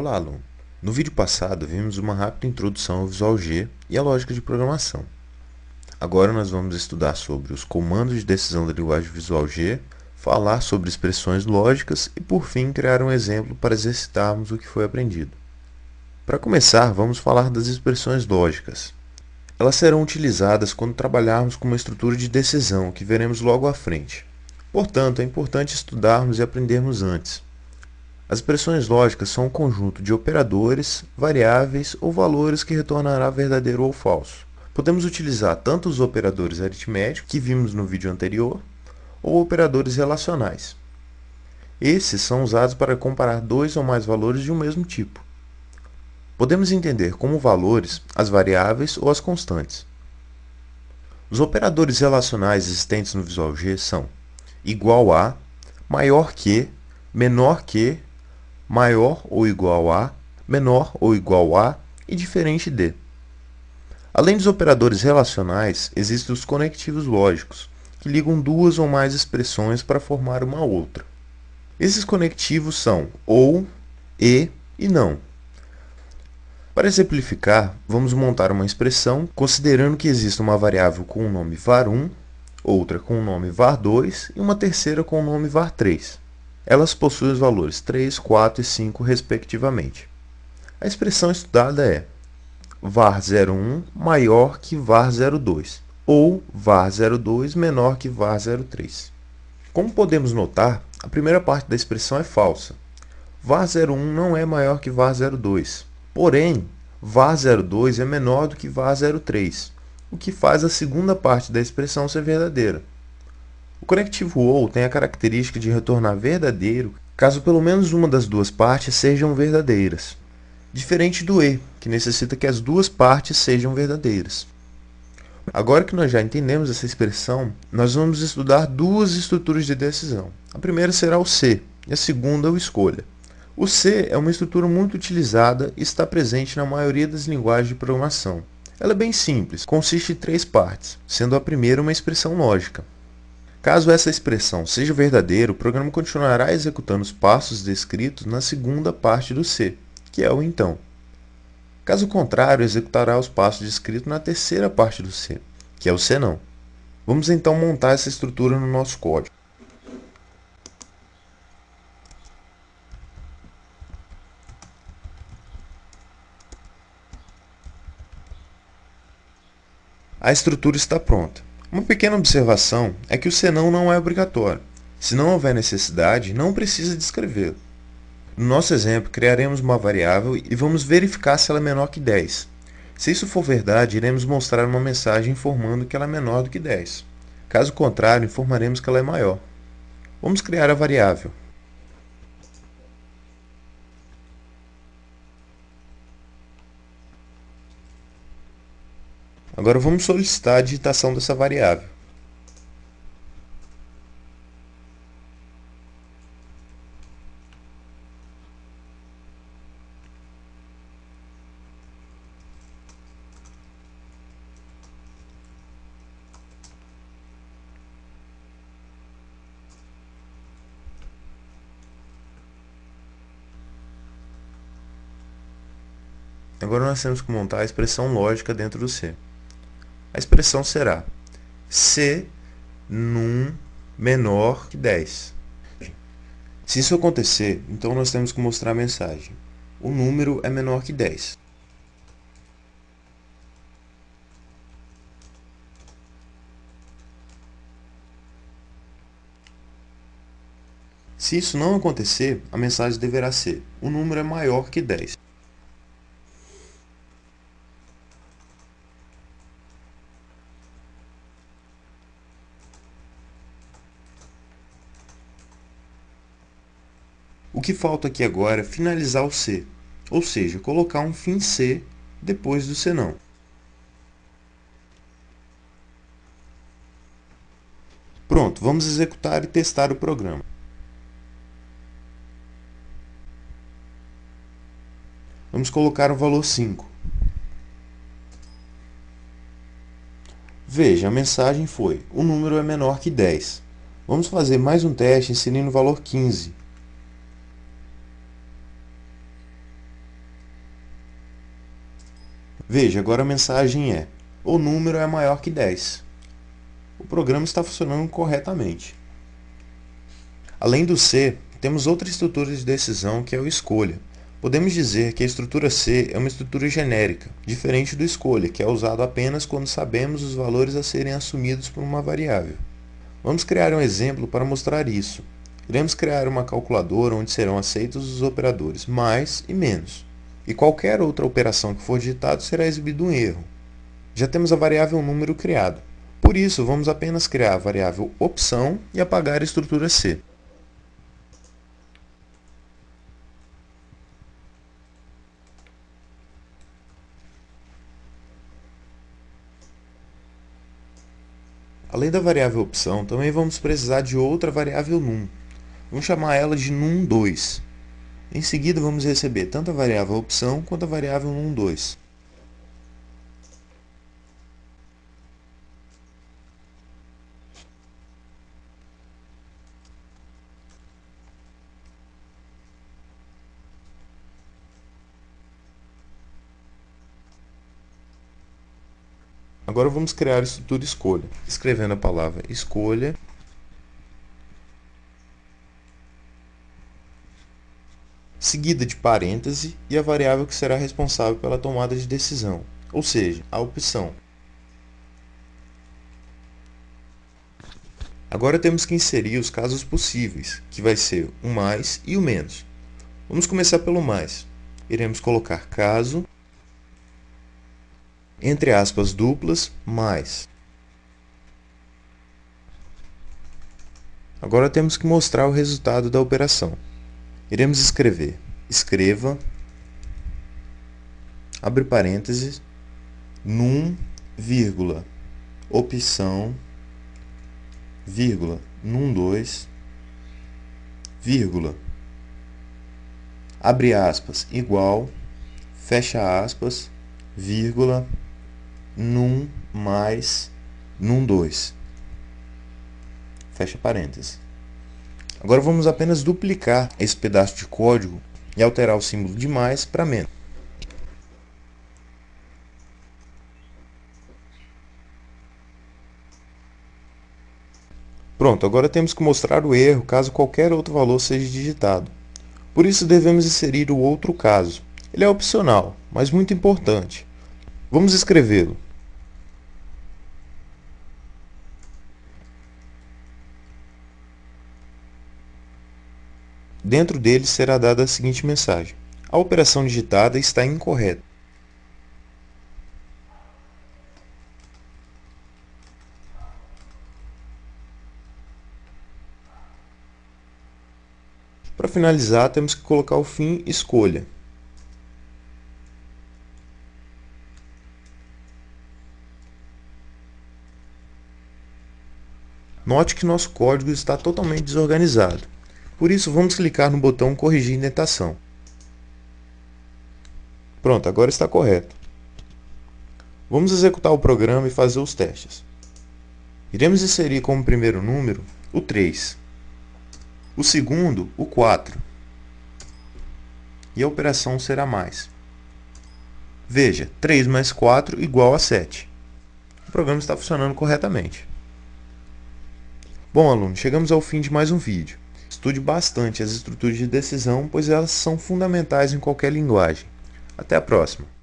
Olá, aluno! No vídeo passado, vimos uma rápida introdução ao VisualG e à lógica de programação. Agora nós vamos estudar sobre os comandos de decisão da linguagem VisualG, falar sobre expressões lógicas e, por fim, criar um exemplo para exercitarmos o que foi aprendido. Para começar, vamos falar das expressões lógicas. Elas serão utilizadas quando trabalharmos com uma estrutura de decisão, que veremos logo à frente. Portanto, é importante estudarmos e aprendermos antes. As expressões lógicas são um conjunto de operadores, variáveis ou valores que retornará verdadeiro ou falso. Podemos utilizar tanto os operadores aritméticos, que vimos no vídeo anterior, ou operadores relacionais. Esses são usados para comparar dois ou mais valores de um mesmo tipo. Podemos entender como valores as variáveis ou as constantes. Os operadores relacionais existentes no VisualG são igual a, maior que, menor que, maior ou igual a, menor ou igual a e diferente de. Além dos operadores relacionais, existem os conectivos lógicos, que ligam duas ou mais expressões para formar uma outra. Esses conectivos são ou, e não. Para exemplificar, vamos montar uma expressão considerando que existe uma variável com o nome var1, outra com o nome var2 e uma terceira com o nome var3. Elas possuem os valores 3, 4 e 5, respectivamente. A expressão estudada é var01 maior que var02 ou var02 menor que var03. Como podemos notar, a primeira parte da expressão é falsa. var01 não é maior que var02, porém, var02 é menor do que var03, o que faz a segunda parte da expressão ser verdadeira. O conectivo OU tem a característica de retornar verdadeiro caso pelo menos uma das duas partes sejam verdadeiras, diferente do E, que necessita que as duas partes sejam verdadeiras. Agora que nós já entendemos essa expressão, nós vamos estudar duas estruturas de decisão. A primeira será o C e a segunda o escolha. O C é uma estrutura muito utilizada e está presente na maioria das linguagens de programação. Ela é bem simples, consiste em três partes, sendo a primeira uma expressão lógica. Caso essa expressão seja verdadeira, o programa continuará executando os passos descritos na segunda parte do C, que é o então. Caso contrário, executará os passos descritos na terceira parte do C, que é o se não. Vamos então montar essa estrutura no nosso código. A estrutura está pronta. Uma pequena observação é que o senão não é obrigatório. Se não houver necessidade, não precisa descrevê-lo. No nosso exemplo, criaremos uma variável e vamos verificar se ela é menor que 10. Se isso for verdade, iremos mostrar uma mensagem informando que ela é menor do que 10. Caso contrário, informaremos que ela é maior. Vamos criar a variável. Agora vamos solicitar a digitação dessa variável. Agora nós temos que montar a expressão lógica dentro do C. A expressão será C num menor que 10. Se isso acontecer, então nós temos que mostrar a mensagem. O número é menor que 10. Se isso não acontecer, a mensagem deverá ser: o número é maior que 10. O que falta aqui agora é finalizar o C, ou seja, colocar um fim C depois do senão. Pronto, vamos executar e testar o programa. Vamos colocar o valor 5. Veja, a mensagem foi: o número é menor que 10. Vamos fazer mais um teste inserindo o valor 15. Veja, agora a mensagem é: o número é maior que 10. O programa está funcionando corretamente. Além do C, temos outra estrutura de decisão que é o escolha. Podemos dizer que a estrutura C é uma estrutura genérica, diferente do escolha, que é usado apenas quando sabemos os valores a serem assumidos por uma variável. Vamos criar um exemplo para mostrar isso. Iremos criar uma calculadora onde serão aceitos os operadores mais e menos, e qualquer outra operação que for digitada será exibido um erro. Já temos a variável número criado. Por isso, vamos apenas criar a variável opção e apagar a estrutura C. Além da variável opção, também vamos precisar de outra variável num. Vamos chamar ela de num2. Em seguida, vamos receber tanto a variável opção quanto a variável num2. Agora vamos criar a estrutura escolha, escrevendo a palavra escolha seguida de parêntese e a variável que será responsável pela tomada de decisão, ou seja, a opção. Agora temos que inserir os casos possíveis, que vai ser o mais e o menos. Vamos começar pelo mais. Iremos colocar caso entre aspas duplas, mais. Agora temos que mostrar o resultado da operação. Iremos escrever, escreva, abre parênteses, num, vírgula, opção, vírgula, num2, vírgula, abre aspas, igual, fecha aspas, vírgula, num mais num2, fecha parênteses. Agora vamos apenas duplicar esse pedaço de código e alterar o símbolo de mais para menos. Pronto, agora temos que mostrar o erro caso qualquer outro valor seja digitado. Por isso devemos inserir o outro caso. Ele é opcional, mas muito importante. Vamos escrevê-lo. Dentro dele será dada a seguinte mensagem: a operação digitada está incorreta. Para finalizar, temos que colocar o fim escolha. Note que nosso código está totalmente desorganizado. Por isso, vamos clicar no botão corrigir indentação. Pronto, agora está correto. Vamos executar o programa e fazer os testes. Iremos inserir como primeiro número o 3, o segundo o 4 e a operação será mais. Veja, 3 mais 4 igual a 7. O programa está funcionando corretamente. Bom, aluno, chegamos ao fim de mais um vídeo. Estude bastante as estruturas de decisão, pois elas são fundamentais em qualquer linguagem. Até a próxima!